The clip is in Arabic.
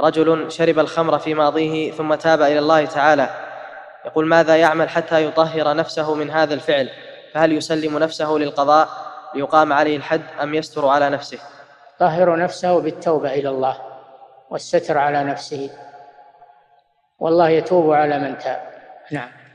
رجل شرب الخمر في ماضيه ثم تاب إلى الله تعالى، يقول ماذا يعمل حتى يطهر نفسه من هذا الفعل؟ فهل يسلم نفسه للقضاء ليقام عليه الحد أم يستر على نفسه؟ طهر نفسه بالتوبة إلى الله والستر على نفسه، والله يتوب على من تاب. نعم.